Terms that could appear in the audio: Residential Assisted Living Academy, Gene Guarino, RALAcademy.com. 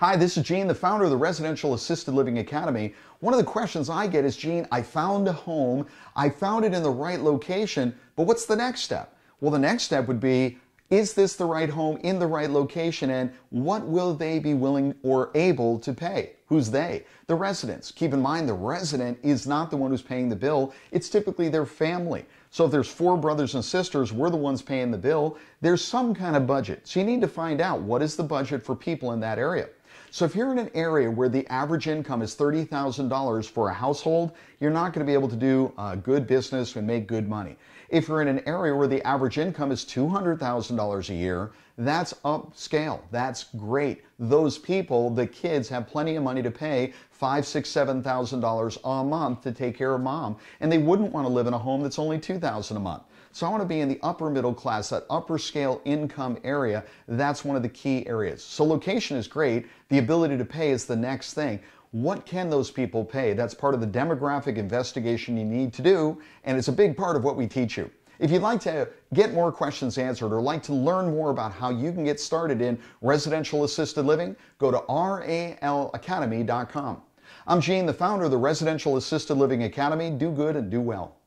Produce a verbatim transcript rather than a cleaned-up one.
Hi, this is Gene, the founder of the Residential Assisted Living Academy. One of the questions I get is, Gene, I found a home, I found it in the right location, but what's the next step? Well, the next step would be, is this the right home in the right location, and what will they be willing or able to pay? Who's they? The residents. Keep in mind, the resident is not the one who's paying the bill, it's typically their family. So if there's four brothers and sisters, we're the ones paying the bill, there's some kind of budget. So you need to find out, what is the budget for people in that area? So if you're in an area where the average income is thirty thousand dollars for a household, you're not going to be able to do uh, good business and make good money. If you're in an area where the average income is two hundred thousand dollars a year, that's upscale. That's great. Those people, the kids, have plenty of money to pay five, six, seven thousand dollars a month to take care of mom, and they wouldn't want to live in a home that's only two thousand a month. So I want to be in the upper middle class, that upper scale income area. That's one of the key areas. So location is great. The ability to pay is the next thing. What can those people pay? That's part of the demographic investigation you need to do, and it's a big part of what we teach you. If you'd like to get more questions answered or like to learn more about how you can get started in residential assisted living, go to R A L Academy dot com. I'm Gene, the founder of the Residential Assisted Living Academy. Do good and do well.